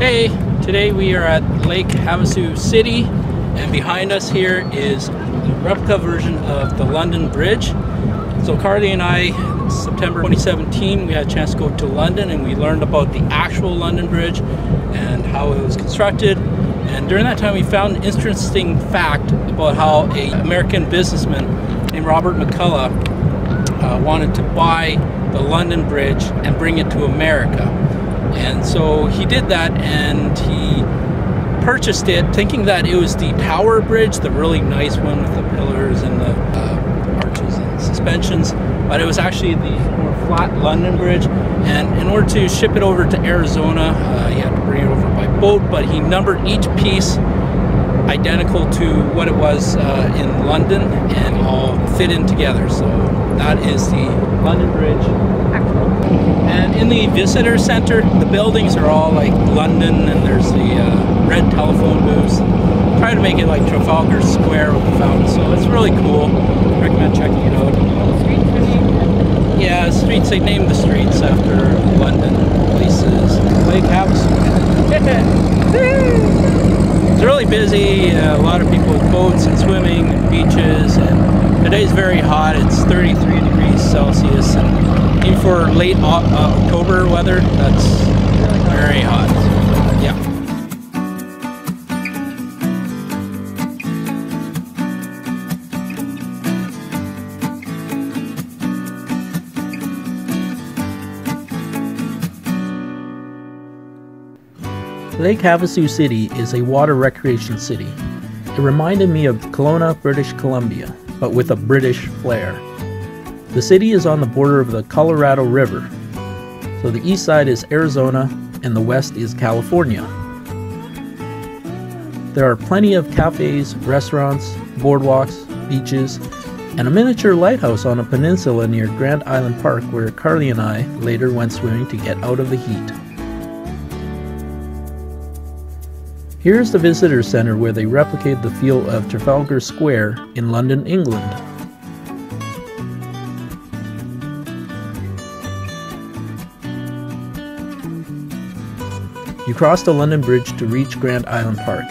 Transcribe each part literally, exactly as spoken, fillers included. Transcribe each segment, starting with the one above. Hey, today we are at Lake Havasu City, and behind us here is the replica version of the London Bridge. So Carly and I, September twenty seventeen, we had a chance to go to London and we learned about the actual London Bridge and how it was constructed. And during that time we found an interesting fact about how an American businessman named Robert McCullough uh, wanted to buy the London Bridge and bring it to America. And so he did that, and he purchased it thinking that it was the Tower Bridge, the really nice one with the pillars and the uh, arches and suspensions, but it was actually the more flat London Bridge. And in order to ship it over to Arizona, uh, he had to bring it over by boat, but he numbered each piece identical to what it was uh, in London and all fit in together. So that is the London Bridge. And in the visitor center, the buildings are all like London, and there's the uh, red telephone booths. Try to make it like Trafalgar Square with the fountain, so it's really cool. I recommend checking it out. Yeah, streets, they named the streets after London places. Lake Havasu. It's really busy, uh, a lot of people with boats and swimming and beaches, and today's very hot. It's thirty-three degrees Celsius, and even for late o uh, October weather, that's very hot. Yeah. Lake Havasu City is a water recreation city. It reminded me of Kelowna, British Columbia, but with a British flair. The city is on the border of the Colorado River, so the east side is Arizona and the west is California. There are plenty of cafes, restaurants, boardwalks, beaches, and a miniature lighthouse on a peninsula near Grand Island Park, where Carly and I later went swimming to get out of the heat. Here's the visitor center, where they replicate the feel of Trafalgar Square in London, England. You cross the London Bridge to reach Grand Island Park.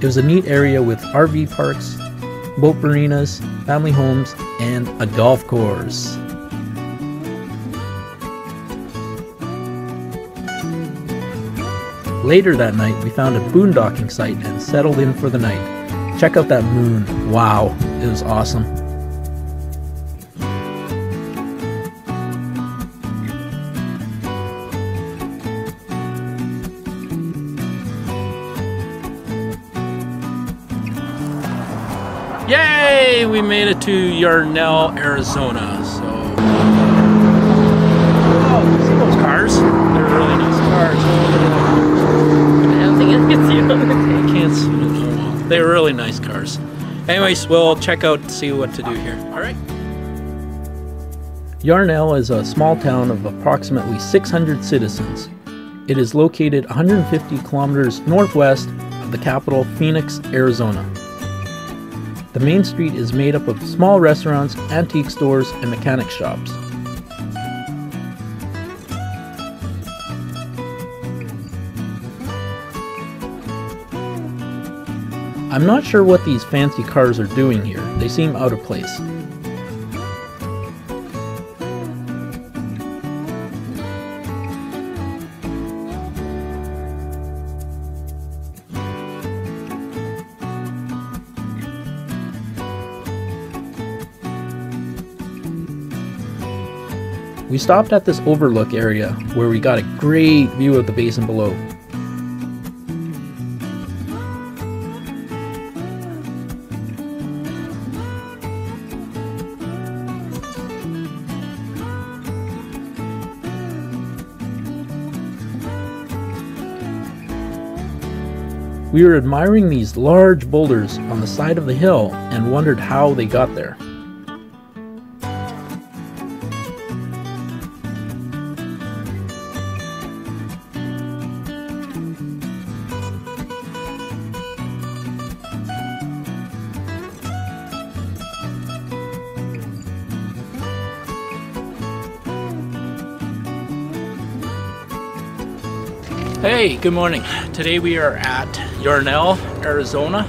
It was a neat area with R V parks, boat marinas, family homes, and a golf course. Later that night, we found a boondocking site and settled in for the night. Check out that moon. Wow, it was awesome. Yay, we made it to Yarnell, Arizona. So, oh, see those cars? They're really nice cars. I can't see them. They're really nice cars. Anyways, we'll check out and see what to do here. Alright. Yarnell is a small town of approximately six hundred citizens. It is located one hundred fifty kilometers northwest of the capital, Phoenix, Arizona. The main street is made up of small restaurants, antique stores, and mechanic shops. I'm not sure what these fancy cars are doing here. They seem out of place. We stopped at this overlook area where we got a great view of the basin below. We were admiring these large boulders on the side of the hill and wondered how they got there. Hey, good morning. Today we are at Yarnell, Arizona,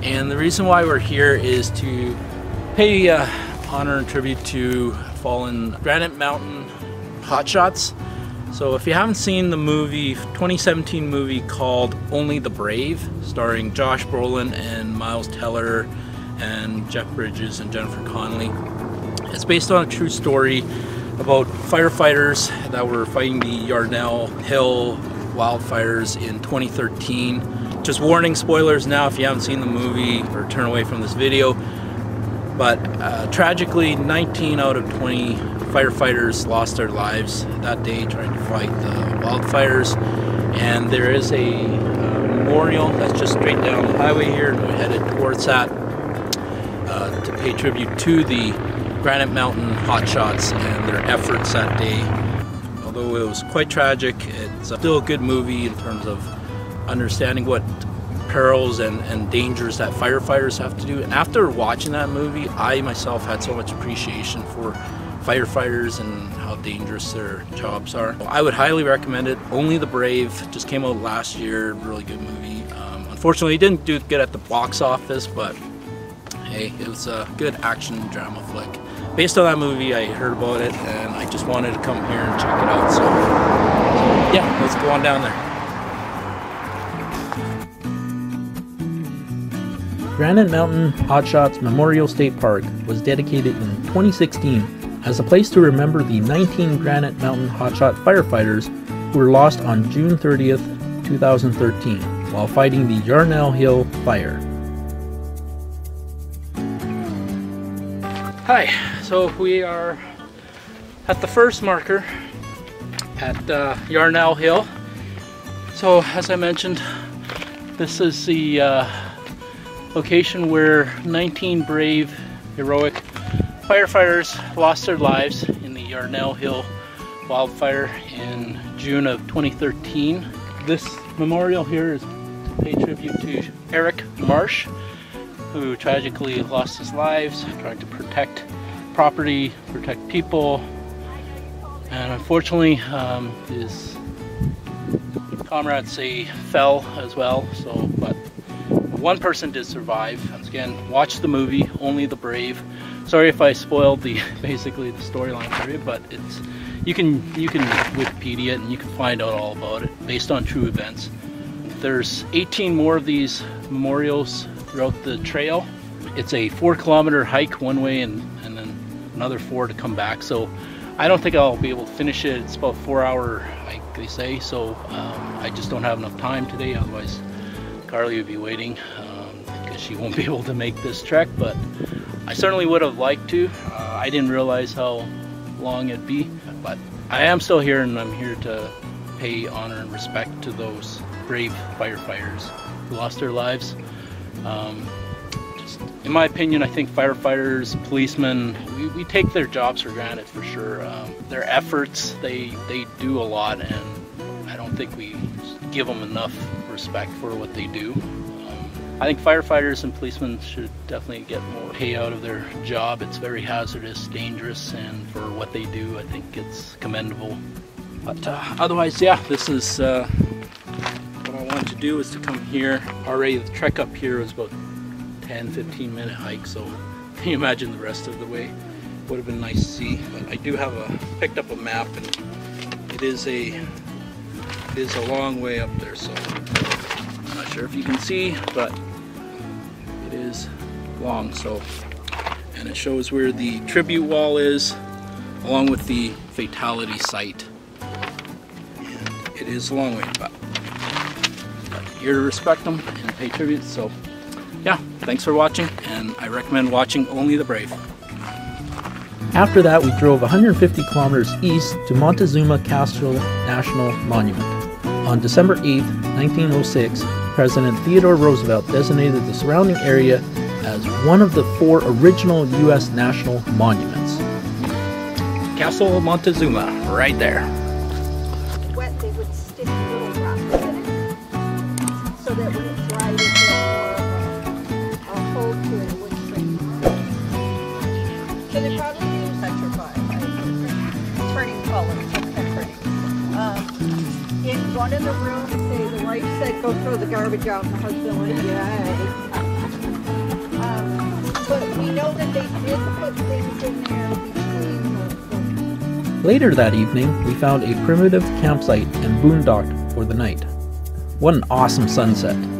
and the reason why we're here is to pay uh, honor and tribute to fallen Granite Mountain Hotshots. So if you haven't seen the movie, twenty seventeen movie called Only the Brave, starring Josh Brolin and Miles Teller and Jeff Bridges and Jennifer Connolly, it's based on a true story about firefighters that were fighting the Yarnell Hill Wildfires in twenty thirteen. Just warning, spoilers now if you haven't seen the movie, or turn away from this video. But uh, tragically, nineteen out of twenty firefighters lost their lives that day trying to fight the wildfires. And there is a uh, memorial that's just straight down the highway here, and we're headed towards that uh, to pay tribute to the Granite Mountain Hotshots and their efforts that day. Although it was quite tragic, it's still a good movie in terms of understanding what perils and, and dangers that firefighters have to do. And after watching that movie, I myself had so much appreciation for firefighters and how dangerous their jobs are. I would highly recommend it. Only the Brave just came out last year, really good movie. Um, unfortunately, it didn't do good at the box office, but hey, it was a good action drama flick. Based on that movie, I heard about it and I just wanted to come here and check it out. So yeah, let's go on down there. Granite Mountain Hotshots Memorial State Park was dedicated in twenty sixteen as a place to remember the nineteen Granite Mountain Hotshot firefighters who were lost on June thirtieth, two thousand thirteen while fighting the Yarnell Hill Fire. Hi, so we are at the first marker at uh, Yarnell Hill. So as I mentioned, this is the uh, location where nineteen brave, heroic firefighters lost their lives in the Yarnell Hill wildfire in June of twenty thirteen. This memorial here is to pay tribute to Eric Marsh, who tragically lost his lives trying to protect property, protect people, and unfortunately um, his comrades say fell as well. So, but one person did survive. Once again, watch the movie Only the Brave. Sorry if I spoiled the basically the storyline for you, but it's you can you can Wikipedia it and you can find out all about it based on true events. There's eighteen more of these memorials throughout the trail. It's a four kilometer hike one way and, and then another four to come back. So I don't think I'll be able to finish it. It's about four hour hike, they say. So um, I just don't have enough time today. Otherwise Carly would be waiting um, because she won't be able to make this trek, but I certainly would have liked to. Uh, I didn't realize how long it'd be, but I am still here and I'm here to pay honor and respect to those brave firefighters who lost their lives. Um, just, in my opinion, I think firefighters, policemen, we, we take their jobs for granted for sure. Um, their efforts, they, they do a lot, and I don't think we give them enough respect for what they do. Um, I think firefighters and policemen should definitely get more pay out of their job. It's very hazardous, dangerous, and for what they do, I think it's commendable. But uh, otherwise, yeah, this is... Uh, to do is to come here. Already the trek up here was about ten fifteen minute hike, so can you imagine the rest of the way? Would have been nice to see, but I do have a picked up a map and it is a it is a long way up there, so I'm not sure if you can see, but it is long. So, and it shows where the tribute wall is along with the fatality site, and it is a long way, but here to respect them and pay tribute. So yeah, thanks for watching, and I recommend watching Only the Brave. After that, we drove one hundred fifty kilometers east to Montezuma Castle National Monument. On December eighth, nineteen oh six, President Theodore Roosevelt designated the surrounding area as one of the four original U S national monuments. Castle Montezuma, right there. one in the room and say, the wife said, go throw the garbage out, and the husband went, yeah. Um, but we know that they did put things in there between those. Later that evening, we found a primitive campsite and boondocked for the night. What an awesome sunset.